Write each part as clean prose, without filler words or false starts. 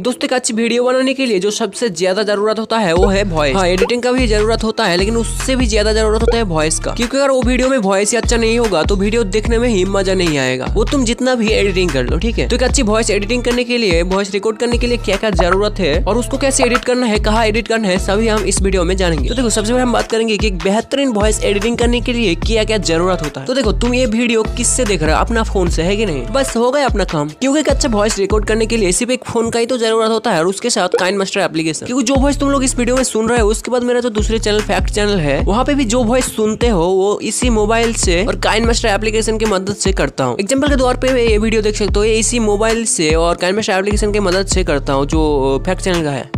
दोस्तों एक अच्छी वीडियो बनाने के लिए जो सबसे ज्यादा जरूरत होता है वो है वॉइस। हाँ, एडिटिंग का भी जरूरत होता है, लेकिन उससे भी ज्यादा जरूरत होता है वॉइस का, क्योंकि अगर वो वीडियो में वॉइस ही अच्छा नहीं होगा तो वीडियो देखने में ही मजा नहीं आएगा, वो तुम जितना भी एडिटिंग कर लो। ठीक है, तो एक अच्छी वॉइस एडिटिंग करने के लिए, वॉइस रिकॉर्ड करने के लिए क्या क्या जरूरत है और उसको कैसे एडिट करना है, कहाँ एडिट करना है, सभी हम इस वीडियो में जानेंगे। तो देखो, सबसे पहले हम बात करेंगे कि बेहतरीन वॉइस एडिटिंग करने के लिए क्या क्या जरूरत होता है। तो देखो, तुम ये वीडियो किससे देख रहे हो, अपना फोन से, है कि नहीं? बस हो गया अपना काम, क्योंकि एक अच्छा वॉइस रिकॉर्ड करने के लिए सिर्फ एक फोन का ही तो जरूरत होता है और उसके साथ काइनमास्टर एप्लीकेशन। क्योंकि जो वॉइस तुम लोग इस वीडियो में सुन रहे हो, उसके बाद मेरा जो दूसरे चैनल फैक्ट चैनल है, वहाँ पे भी जो वॉइस सुनते हो वो इसी मोबाइल से और काइनमास्टर एप्लीकेशन की मदद से करता हूँ। एग्जाम्पल के तौर पे ये वीडियो देख सकते हो, इसी मोबाइल से और काइनमास्टर एप्लीकेशन की मदद से करता हूँ, जो फैक्ट चैनल का है।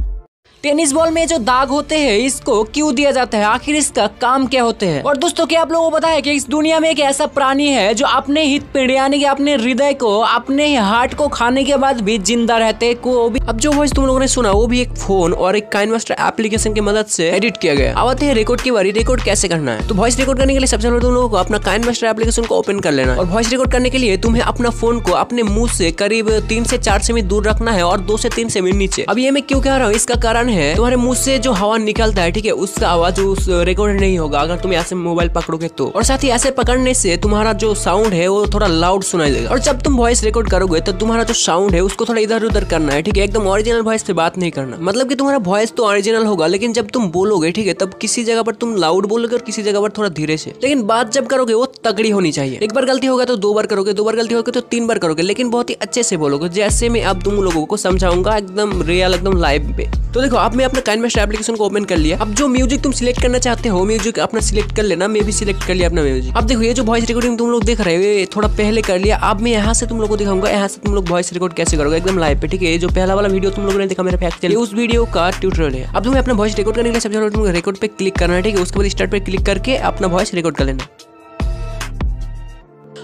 टेनिस बॉल में जो दाग होते हैं, इसको क्यों दिया जाता है, आखिर इसका काम क्या होते हैं? और दोस्तों, क्या आप लोगों को पता है कि इस दुनिया में एक ऐसा प्राणी है जो अपने ही पेड़ यानी कि अपने हृदय को, अपने ही हार्ट को खाने के बाद भी जिंदा रहते को भी। अब जो वॉइस तुम लोगों ने सुना वो भी एक फोन और एक काइनमास्टर एप्लीकेशन की मदद से एडिट किया गया। आते हैं रिकॉर्ड की बारी, रिकॉर्ड कैसे करना है। तो वॉइस रिकॉर्ड करने के लिए सबसे पहले तुम लोगों को अपना काइनमास्टर एप्लीकेशन को ओपन कर लेना है और वॉइस रिकॉर्ड करने के लिए तुम्हें अपना फोन को अपने मुंह से करीब 3 से 4 सेमी दूर रखना है और 2 से 3 सेमी नीचे। अब ये मैं क्यों कह रहा हूँ, इसका कारण है तुम्हारे मुंह से जो हवा निकलता है, ठीक है, उसका आवाज उस रिकॉर्ड नहीं होगा अगर तुम ऐसे मोबाइल पकड़ोगे तो। और साथ ही ऐसे पकड़ने से तुम्हारा जो साउंड है वो थोड़ा लाउड सुनाई देगा। और जब तुम वॉइस रिकॉर्ड करोगे तो तुम्हारा जो साउंड है उसको थोड़ा इधर उधर करना है, ठीक है, एकदम ओरिजिनल वॉइस पे बात नहीं करना। मतलब कि तुम्हारा वॉइस तो ओरिजिनल होगा, लेकिन जब तुम बोलोगे, ठीक है, तब किसी जगह पर तुम लाउड बोलोगे और किसी जगह पर थोड़ा धीरे से। लेकिन बात जब करोगे वो तगड़ी होनी चाहिए। एक बार गलती होगा तो 2 बार करोगे, 2 बार गलती होगी तो 3 बार करोगे, लेकिन बहुत ही अच्छे से बोलोगे, जैसे मैं अब तुम लोगों को समझाऊंगा, एकदम रियल, एकदम लाइव पे। तो देखो, आपने अपना काइनमास्टर एप्लीकेशन को ओपन कर लिया। अब जो म्यूजिक तुम सिलेक्ट करना चाहते हो, म्यूजिक अपना सिलेक्ट कर लेना। मैं भी सिलेक्ट कर लिया अपना म्यूजिक। अब देखो, ये जो वॉइस रिकॉर्डिंग तुम लोग देख रहे हो ये थोड़ा पहले कर लिया। अब मैं यहाँ से तुम लोग को दिखाऊंगा यहाँ से तुम लोग वॉइस रिकॉर्ड कैसे करोगे, एकदम लाइव पे। ठीक है, जो पहला वाला वीडियो तुम लोगों ने देखा मेरा फैक्ट चैनल, उस वीडियो का ट्यूटोरियल है। अब तुम्हें अपना वॉइस रिकॉर्ड करने के लिए सबसे पहले तुम रिकॉर्ड पे क्लिक करना है, ठीक है, उसके बाद स्टार्ट पे क्लिक करके अपना वॉइस रिकॉर्ड कर लेना।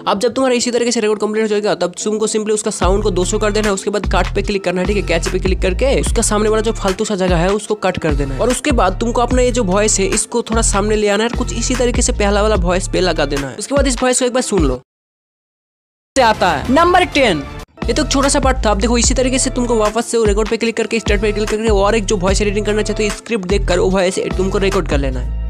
अब जब तुम्हारा इसी तरीके से रिकॉर्ड कंप्लीट हो जाएगा, तब तुमको सिंपली उसका साउंड को 200 कर देना है। उसके बाद कट पे क्लिक करना है, ठीक है, कैच पे क्लिक करके उसका सामने वाला जो फालतू सा जगह है उसको कट कर देना है। और उसके बाद तुमको अपना ये जो वॉइस है इसको थोड़ा सामने ले आना है, कुछ इसी तरीके से पहला वाला वॉइस पे लगा देना है। उसके बाद इस वॉइस को एक बार सुन लो, आता है नंबर 10। ये तो एक छोटा सा पार्ट था। अब देखो, इसी तरीके से तुमको वापस से रिकॉर्ड पे क्लिक करके स्टार्ट पे क्लिक करके और एक जो वॉइस एडिटिंग करना चाहते हो स्क्रिप्ट देख कर वो वॉइस तुमको रिकॉर्ड कर लेना है।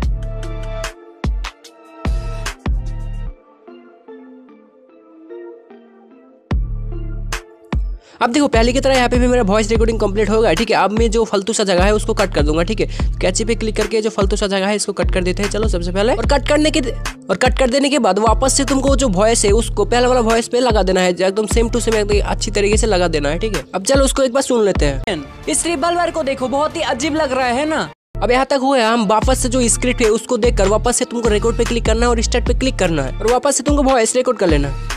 अब देखो, पहले की तरह यहाँ पे भी मेरा वॉइस रिकॉर्डिंग कंप्लीट होगा, ठीक है। अब मैं जो फालतू सा जगह है उसको कट कर दूंगा, ठीक है, कैची पे क्लिक करके जो फालतू सा जगह है इसको कट कर देते हैं। चलो, सबसे पहले कट कर देने के बाद वापस से तुमको जो वॉइस है उसको पहले वाला वॉइस पे लगा देना है, एकदम सेम टू सेम, एकदम अच्छी तरीके से लगा देना है, ठीक है। अब चलो उसको एक बार सुन लेते हैं। इस रिवॉल्वर को देखो, बहुत ही अजीब लग रहा है ना। अब यहाँ तक हुआ है, हम वापस से जो स्क्रिप्ट है उसको देखकर वापस से तुमको रिकॉर्ड पे क्लिक करना है और स्टार्ट पे क्लिक करना है और वापस से तुमको वॉइस रिकॉर्ड कर लेना है।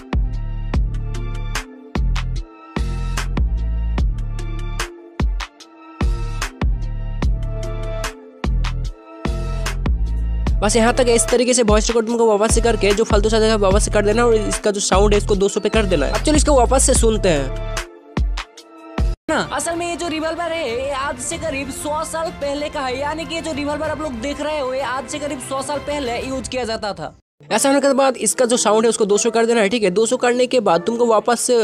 बस यहाँ तक इस तरीके से वॉइस रिकॉर्ड तुमको वापस से करके जो फालतू सा जगह वापस से कर देना और इसका जो साउंड है इसको 200 पे कर देना है। अब चलो इसको वापस से सुनते हैं ना। असल में ये जो रिवॉल्वर है ये आज से करीब 100 साल पहले का है, यानी कि ये जो रिवॉल्वर आप लोग देख रहे हो ये आज से करीब 100 साल पहले यूज किया जाता था। ऐसा होने के बाद इसका जो साउंड है उसको 200 कर देना है, ठीक है। 200 करने के बाद तुमको वापस से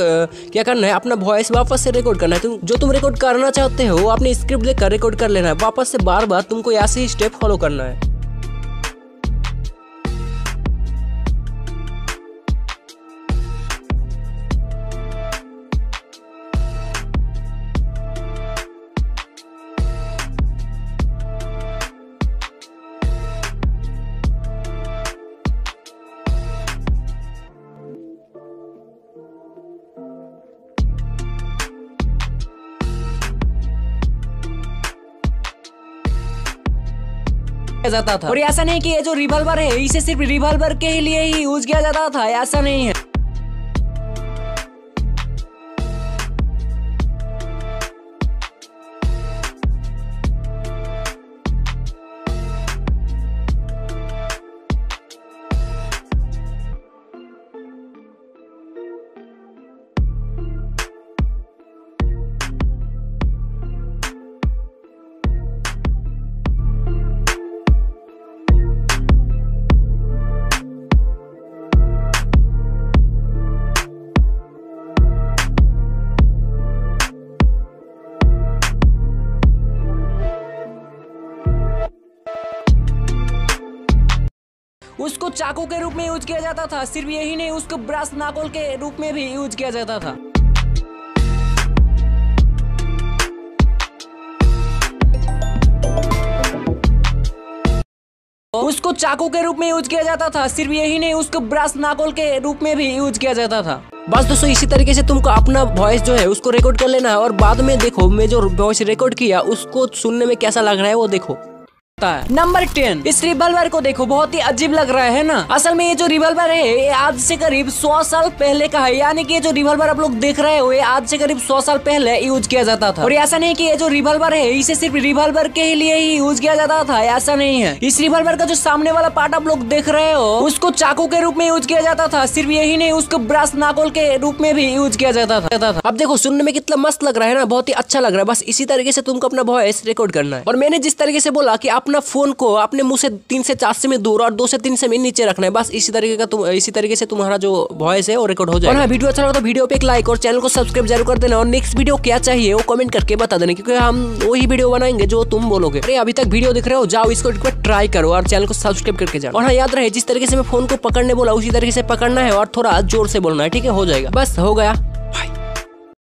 क्या करना है, अपना वॉइस वापस से रिकॉर्ड करना है। जो तुम रिकॉर्ड करना चाहते हो अपने स्क्रिप्ट देखकर रिकॉर्ड कर लेना है। वापस से बार बार तुमको ऐसे ही स्टेप फॉलो करना है। जाता था और ऐसा नहीं कि ये जो रिवॉल्वर है इसे सिर्फ रिवॉल्वर के लिए ही यूज किया जाता था, ऐसा नहीं है। उसको चाकू के रूप में यूज किया जाता था। सिर्फ यही नहीं, उसको ब्रश नाकोल के रूप में भी यूज किया जाता था। उसको चाकू के रूप में यूज किया जाता था। सिर्फ यही नहीं, उसको ब्रश नाकोल के रूप में भी यूज किया जाता था। बस दोस्तों, इसी तरीके से तुमको अपना वॉइस जो है उसको रिकॉर्ड कर लेना है और बाद में देखो मैं जो वॉइस रिकॉर्ड किया उसको सुनने में कैसा लग रहा है वो देखो। नंबर 10, इस रिवॉल्वर को देखो, बहुत ही अजीब लग रहा है ना। असल में ये जो रिवॉल्वर है ये आज से करीब 100 साल पहले का है, यानी कि ये जो रिवॉल्वर आप लोग देख रहे हो ये आज से करीब 100 साल पहले यूज किया जाता था। और ऐसा नहीं कि ये जो रिवॉल्वर है इसे सिर्फ रिवॉल्वर के लिए ही यूज किया जाता था, ऐसा नहीं है। इस रिवॉल्वर का जो सामने वाला पार्ट आप लोग देख रहे हो उसको चाकू के रूप में यूज किया जाता था। सिर्फ यही नहीं, उसको ब्रश नाकोल के रूप में भी यूज किया जाता था। अब देखो सुनने में कितना मस्त लग रहा है ना, बहुत ही अच्छा लग रहा है। बस इसी तरीके से तुमको अपना वॉइस रिकॉर्ड करना है। और मैंने जिस तरीके से बोला कि अपना फोन को अपने मुंह से 3 से 4 सेमी दूर और 2 से 3 सेमी नीचे रखना है, बस इसी तरीके से तुम्हारा जो वॉइस है वो रिकॉर्ड हो जाएगा। और वीडियो अच्छा लगा तो वीडियो पे एक लाइक और चैनल को सब्सक्राइब जरूर कर देना। और नेक्स्ट वीडियो क्या चाहिए वो कमेंट करके बता देना, क्योंकि हम वही वीडियो बनाएंगे जो तुम बोलोगे। अरे अभी तक वीडियो देख रहे हो, जाओ इसको एक बार ट्राई करो और चैनल को सब्सक्राइब करके जाओ। और हाँ, याद रहे जिस तरीके से मैं फोन को पकड़ने बोला उसी तरीके से पकड़ना है और थोड़ा जोर से बोलना है, ठीक है, हो जाएगा। बस हो गया।